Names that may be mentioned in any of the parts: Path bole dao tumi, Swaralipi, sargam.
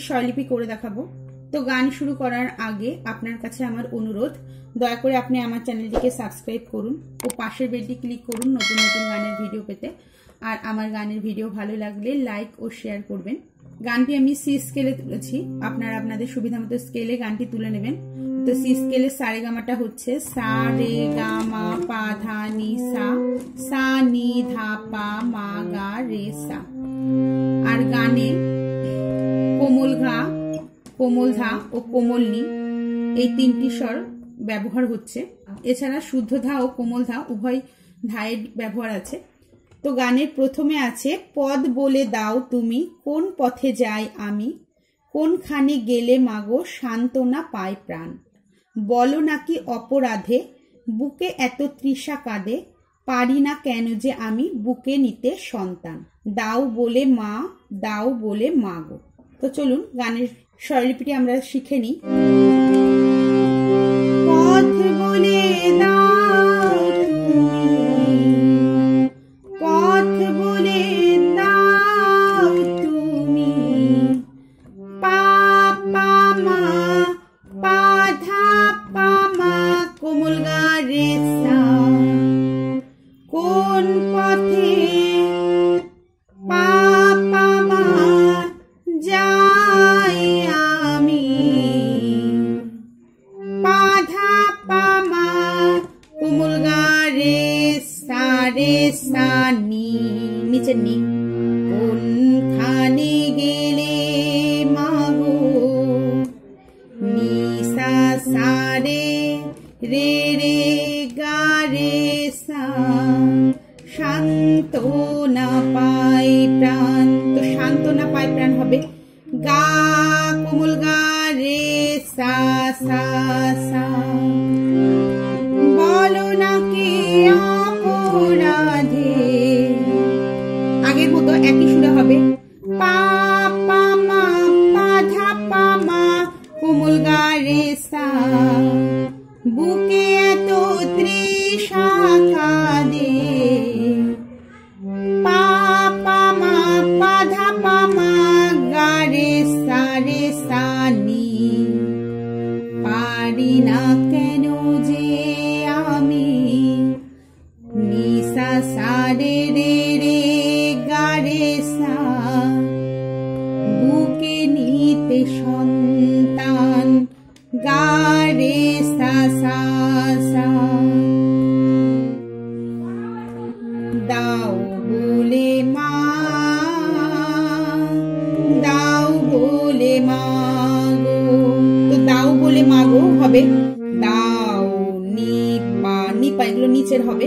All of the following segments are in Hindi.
स्वरलिपि करे देखाबो। तो गान शुरू करार आगे आपनार काछे आमार अनुरोध, दया करे आपनि आमार चैनलटिके सबस्क्राइब करुन ओ पाशेर बेलटी क्लिक करुन नतुन नतुन गानेर भिडियो पेते। आर आमार गानेर भिडियो भालो लागले लाइक ओ शेयर करबेन। गानटी आमि सी स्केले तुलेछि, आपनारा आपनादेर सुविधामतो स्केले गानटी तुले नेबेन। तो सी स्केले सारेगामाटा होच्छे सा रे गा मा पा धा नि सा सा नि धा पा मा गा रे सा। आर गाने कोमल घा, कोमल धा और कोमल नी ए तीनटी स्वर व्यवहार होच्छे। एछाड़ा शुद्ध धा और कोमल धा उभय धाएर व्यवहार आछे। तो गाने प्रथमे आछे पद बोले दाओ तुमी कोन पथे जाई आमी, कोनखाने गेले मागो शान्तना पाई प्राण, बोलो नाकि अपराधे बुके एतो तृषा कादे, पारी ना केन जे आमी बुके निते सन्तान, दाओ बोले मा दाओ बोले मागो। तो चलुन गानेर स्वरलिपिटी आमरा शिखे नी। पथ बोले दाओ तुमी, पथ बोले दाओ तुमी, पा पा मा पा धा पा मा कोमल गा रे सा, कोन पथे पा पा मा जाई आमी, पाधा पामा कोमल गा रे सा नी नीचे नी, कोन खाने गेले मागो नी सा सा रे रे गा रे सा, शांतना पाई प्राण। तो शांतना पाई प्राण हबे गा कोमल गा रे सा सा सा, बोलो ना के अपराधे आगे मतो एक ही सुरा हबे पा पा मा पा धा पा मा कोमल गा रे सा, बुके तो तृषा कादे, पा पा मा पा धा पा मा गा रे सा नी, पारी ना केनो जे आमी नी सा सा रे गा रे सा, बुके नीते सन्तान गा रे सा सा सा, दाओ बोले मा दाओ बोले मागो। तो दाओ बोले मागो हबे दाओ नी पा नी पा एगुलो नीचेर हबे,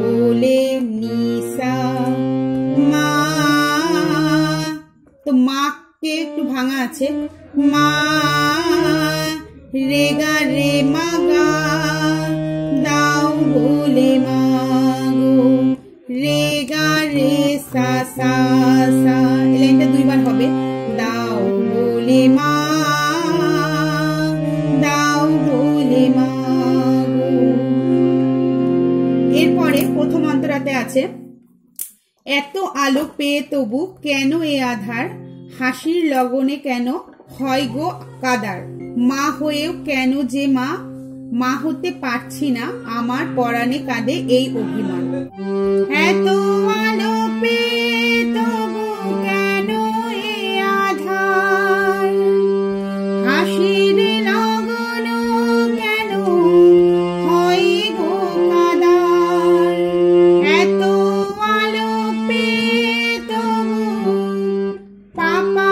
बोले नी सा मा। तो मा के एकटु भांगा आछे मा रे गा रे मा गा, दाओ बोले मागो रे गा रे सा सा सा, ए लाइनटा दुइबार हबे दाओ बोले मा दाओ बोले मागो। एरपरे प्रथम अंतराते आछे एतो आलो पेये तबु केनो ए आधार, हासिर लगने केनो हय गो कादार, मा हयेओ केनो जे मा मा होते पारछि ना, आमार पराणे कादे एई अभिमान, एतो आलो पेये तबु केनो ए आधार, हासिर लगने केनो हय गो कादार, एतो आलो पेये तबु पापा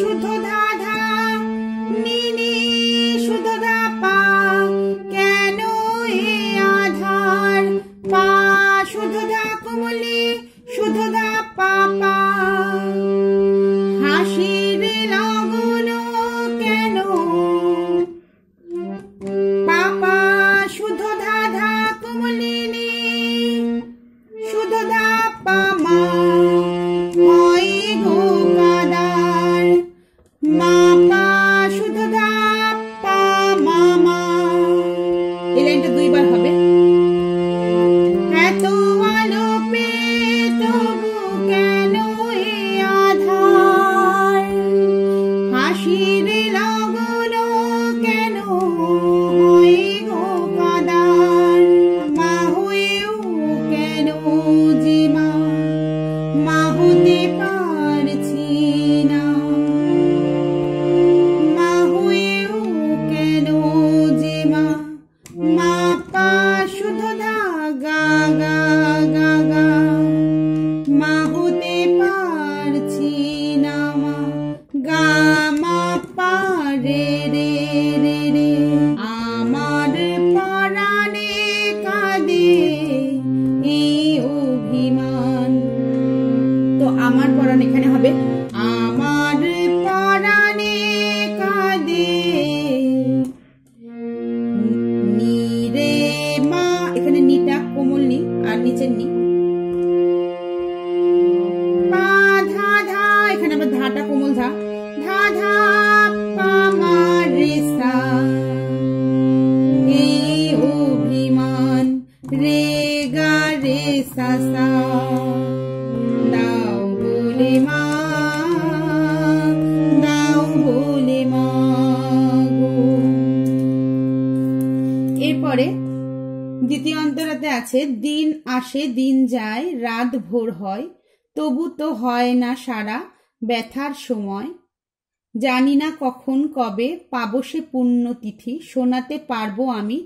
शुद्ध धाधा नीनी शुद्ध धापा केनो ए आधार, पा शुद्ध धापा नीचे नी पा धा धा এখানে আবার ধাটা কোমল धा धा धा পা মা রে সা এ অভিমান রে গা রে সা সা দ্বিতীয় অন্তরাতে আছে দিন আসে দিন যায় রাত ভোর হয় তবু তো হয় না সারা ব্যথার সময় জানি না কখন কবে পাবো সে পূর্ণ তিথি শোনাতে পারবো আমি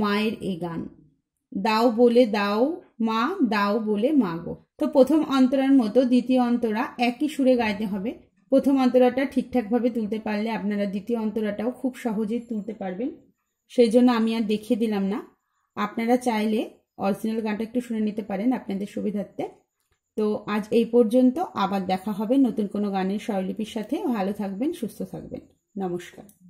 মায়ের এই গান দাও বলে দাও মা দাও বলে মাগো। তো প্রথম অন্তরার মতো দ্বিতীয় অন্তরা একই সুরে গাইতে হবে। প্রথম অন্তরাটা ঠিকঠাক ভাবে তুলতে পারলে আপনারা দ্বিতীয় অন্তরাটাও খুব সহজেই তুলতে পারবেন, সেই জন্য আমি আর দেখিয়ে দিলাম না। আপনারা চাইলে অরিজিনাল গানটা একটু শুনে নিতে পারেন আপনাদের সুবিধার্থে। তো আজ এই পর্যন্ত, আবার দেখা হবে নতুন কোনো গানের স্বরলিপির সাথে। ভালো থাকবেন, সুস্থ থাকবেন, নমস্কার।